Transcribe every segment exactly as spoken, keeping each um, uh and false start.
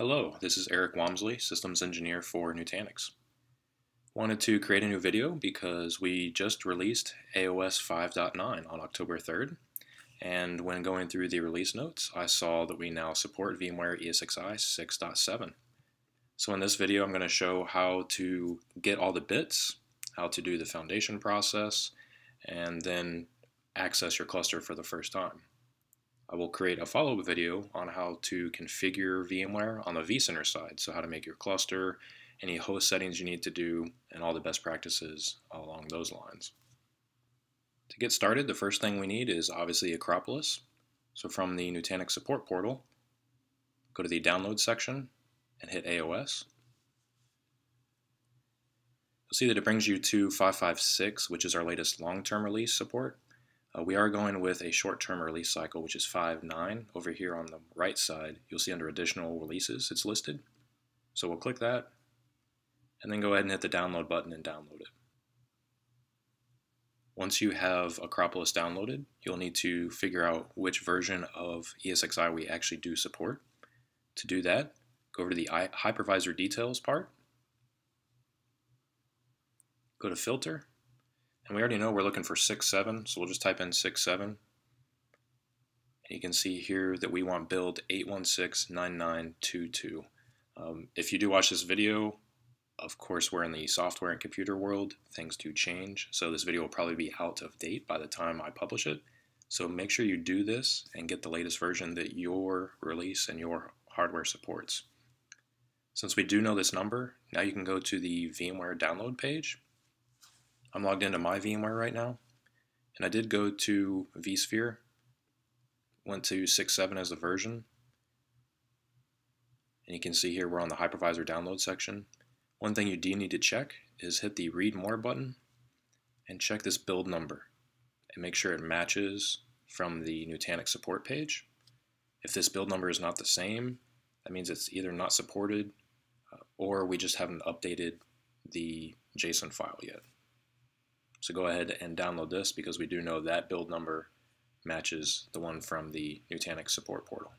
Hello, this is Eric Wamsley, Systems Engineer for Nutanix. Wanted to create a new video because we just released A O S five point nine on October third, and when going through the release notes, I saw that we now support VMware ESXi six point seven. So in this video, I'm going to show how to get all the bits, how to do the foundation process, and then access your cluster for the first time. I will create a follow-up video on how to configure VMware on the vCenter side, so how to make your cluster, any host settings you need to do, and all the best practices along those lines. To get started, the first thing we need is obviously Acropolis. So from the Nutanix support portal, go to the download section and hit A O S. You'll see that it brings you to five point five six, which is our latest long-term release support. Uh, we are going with a short-term release cycle, which is five point nine. Over here on the right side, you'll see under additional releases, it's listed. So we'll click that, and then go ahead and hit the download button and download it. Once you have Acropolis downloaded, you'll need to figure out which version of ESXi we actually do support. To do that, go over to the hypervisor details part, go to filter, and we already know we're looking for six point seven, so we'll just type in six point seven. And you can see here that we want build eight one six nine nine two two. Um, if you do watch this video, of course we're in the software and computer world, things do change, so this video will probably be out of date by the time I publish it. So make sure you do this and get the latest version that your release and your hardware supports. Since we do know this number, now you can go to the VMware download page. I'm logged into my VMware right now, and I did go to vSphere, went to six point seven as the version, and you can see here we're on the hypervisor download section. One thing you do need to check is hit the read more button and check this build number and make sure it matches from the Nutanix support page. If this build number is not the same, that means it's either not supported or we just haven't updated the JSON file yet. So go ahead and download this because we do know that build number matches the one from the Nutanix support portal.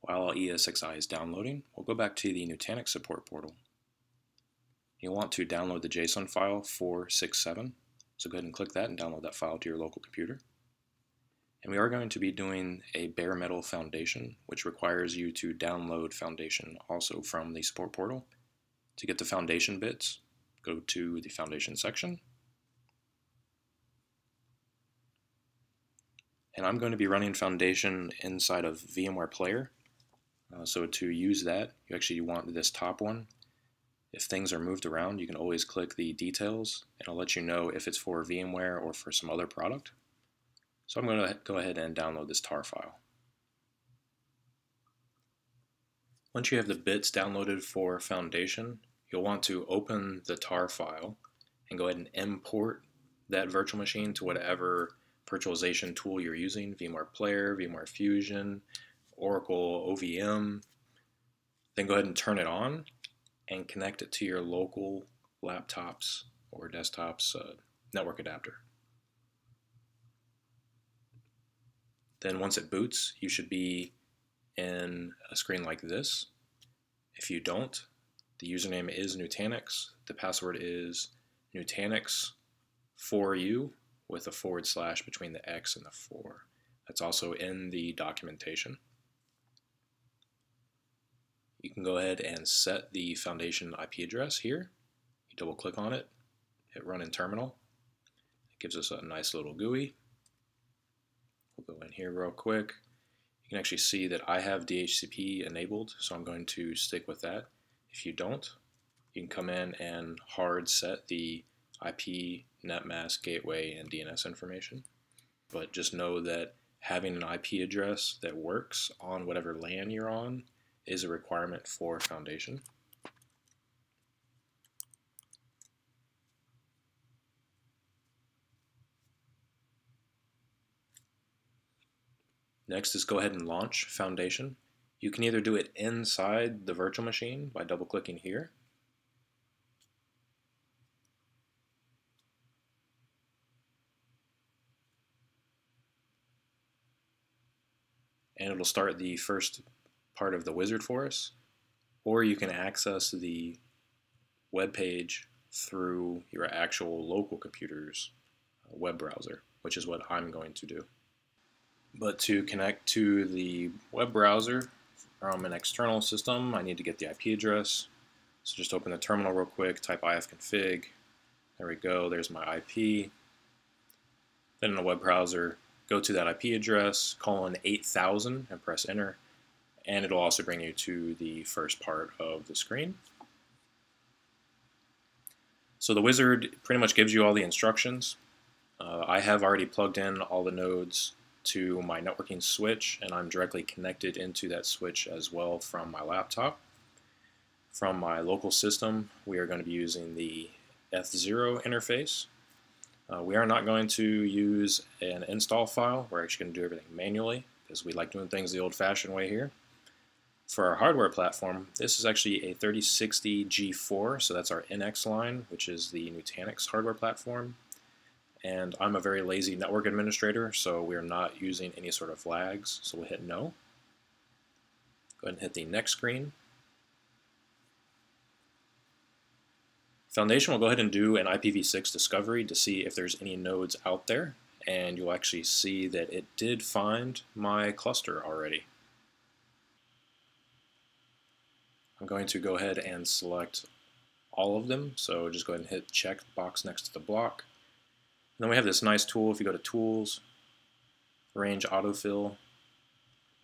While ESXi is downloading, we'll go back to the Nutanix support portal. You'll want to download the JSON file for six point seven, so go ahead and click that and download that file to your local computer. And we are going to be doing a bare metal foundation, which requires you to download foundation also from the support portal. To get the foundation bits, go to the foundation section. And I'm going to be running foundation inside of VMware Player. Uh, so to use that, you actually want this top one. If things are moved around, you can always click the details, and it'll let you know if it's for VMware or for some other product. So I'm going to go ahead and download this tar file. Once you have the bits downloaded for foundation, you'll want to open the tar file and go ahead and import that virtual machine to whatever virtualization tool you're using, VMware Player, VMware Fusion, Oracle O V M. Then go ahead and turn it on and connect it to your local laptops or desktops uh, network adapter. Then once it boots, you should be in a screen like this. If you don't, the username is Nutanix, the password is Nutanix for you with a forward slash between the X and the four. That's also in the documentation. You can go ahead and set the foundation I P address here. You double click on it, hit run in terminal. It gives us a nice little G U I. We'll go in here real quick. You can actually see that I have D H C P enabled, so I'm going to stick with that. If you don't, you can come in and hard set the I P, netmask, gateway, and D N S information. But just know that having an I P address that works on whatever LAN you're on is a requirement for foundation. Next is go ahead and launch foundation. You can either do it inside the virtual machine by double-clicking here, and it'll start the first part of the wizard for us, or you can access the web page through your actual local computer's web browser, which is what I'm going to do. But to connect to the web browser from an external system, I need to get the I P address. So just open the terminal real quick, type ifconfig, there we go, there's my I P. Then in the web browser, go to that I P address, colon eight thousand, and press enter, and it'll also bring you to the first part of the screen. So the wizard pretty much gives you all the instructions. Uh, I have already plugged in all the nodes to my networking switch, and I'm directly connected into that switch as well from my laptop. From my local system, we are going to be using the F zero interface. Uh, we are not going to use an install file. We're actually going to do everything manually because we like doing things the old-fashioned way here. For our hardware platform, this is actually a thirty sixty G four, so that's our N X line, which is the Nutanix hardware platform. And I'm a very lazy network administrator, so we are not using any sort of lags, so we'll hit no. Go ahead and hit the next screen. Foundation will go ahead and do an I P v six discovery to see if there's any nodes out there, and you'll actually see that it did find my cluster already. I'm going to go ahead and select all of them, so just go ahead and hit check box next to the block. And then we have this nice tool. If you go to Tools, Range Autofill,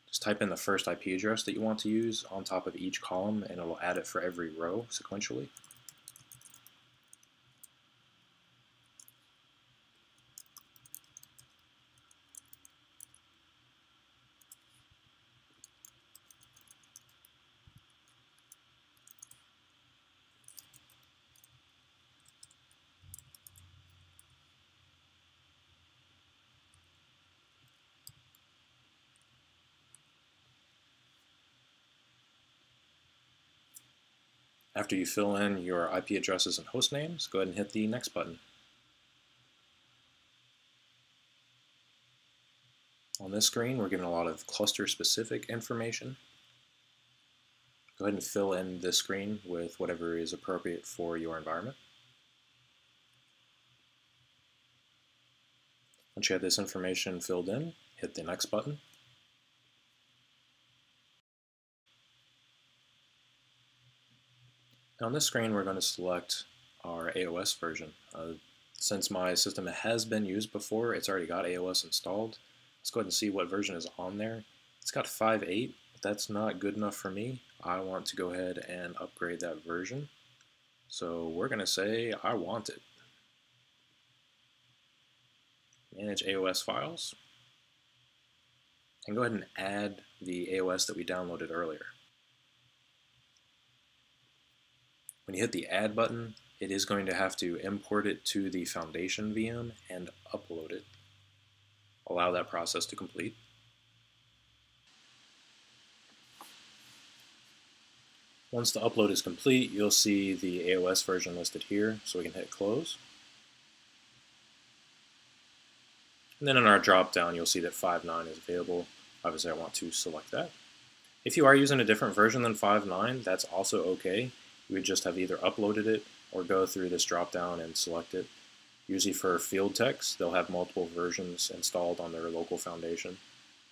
just type in the first I P address that you want to use on top of each column, and it will add it for every row sequentially. After you fill in your I P addresses and host names, go ahead and hit the next button. On this screen, we're given a lot of cluster-specific information. Go ahead and fill in this screen with whatever is appropriate for your environment. Once you have this information filled in, hit the next button. On this screen, we're going to select our A O S version. Uh, since my system has been used before, it's already got A O S installed. Let's go ahead and see what version is on there. It's got five point eight, but that's not good enough for me. I want to go ahead and upgrade that version. So we're going to say I want it. Manage A O S files. And go ahead and add the A O S that we downloaded earlier. When you hit the Add button, it is going to have to import it to the Foundation V M and upload it. Allow that process to complete. Once the upload is complete, you'll see the A O S version listed here, so we can hit Close. And then in our drop-down, you'll see that five point nine is available. Obviously, I want to select that. If you are using a different version than five point nine, that's also okay. You would just have either uploaded it or go through this drop-down and select it. Usually for field techs, they'll have multiple versions installed on their local foundation.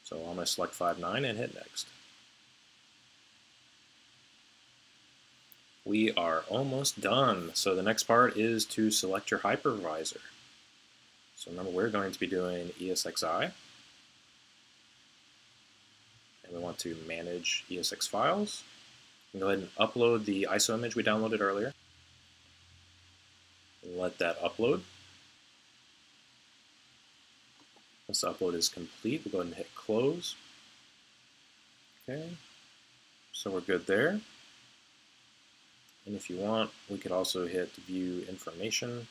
So I'm going to select five point nine and hit Next. We are almost done. So the next part is to select your hypervisor. So remember, we're going to be doing E S X i. And we want to manage E S X files. Go ahead and upload the I S O image we downloaded earlier. Let that upload. Once the upload is complete, we'll go ahead and hit Close. Okay, so we're good there. And if you want, we could also hit View Information.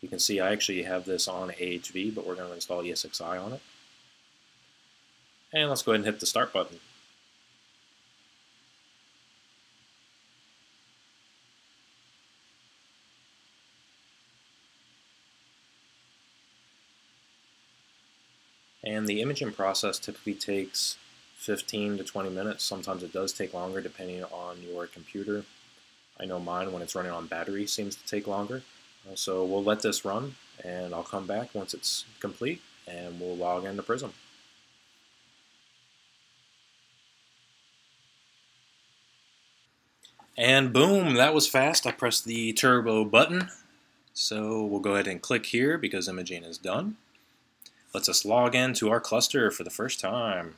You can see I actually have this on A H V, but we're going to install E S X i on it. And let's go ahead and hit the Start button. And the imaging process typically takes fifteen to twenty minutes. Sometimes it does take longer depending on your computer. I know mine, when it's running on battery, seems to take longer. So we'll let this run, and I'll come back once it's complete, and we'll log into Prism. And boom, that was fast. I pressed the turbo button. So we'll go ahead and click here because imaging is done. Let's us log into our cluster for the first time.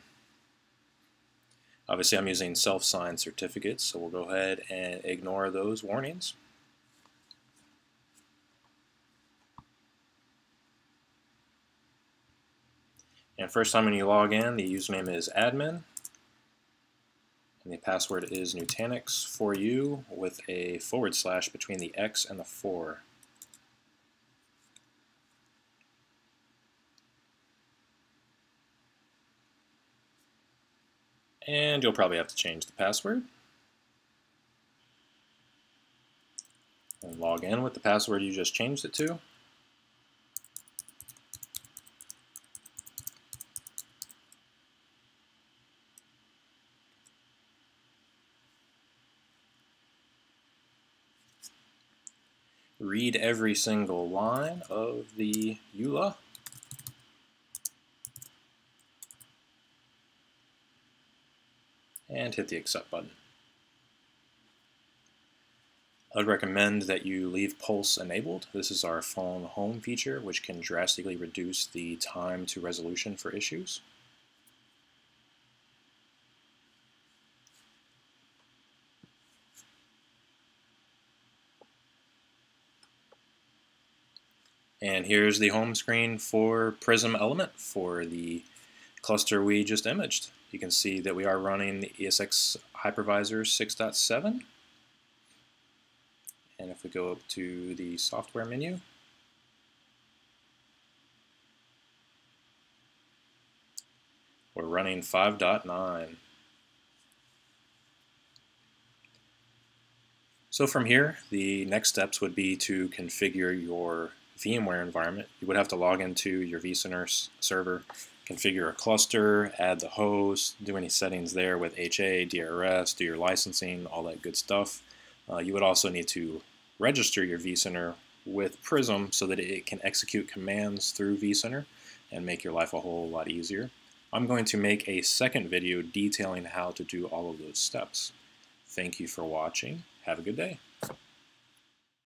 Obviously I'm using self-signed certificates, so we'll go ahead and ignore those warnings. And first time when you log in, the username is admin. And the password is Nutanix for you with a forward slash between the X and the four. And you'll probably have to change the password. And log in with the password you just changed it to. Read every single line of the E U L A. And hit the accept button. I'd recommend that you leave Pulse enabled. This is our phone home feature, which can drastically reduce the time to resolution for issues. And here's the home screen for Prism Element for the cluster we just imaged. You can see that we are running the E S X hypervisor six point seven. And if we go up to the software menu, we're running five point nine. So from here, the next steps would be to configure your VMware environment. You would have to log into your vCenter server, configure a cluster, add the host, do any settings there with H A, D R S, do your licensing, all that good stuff. Uh, you would also need to register your vCenter with Prism so that it can execute commands through vCenter and make your life a whole lot easier. I'm going to make a second video detailing how to do all of those steps. Thank you for watching. Have a good day.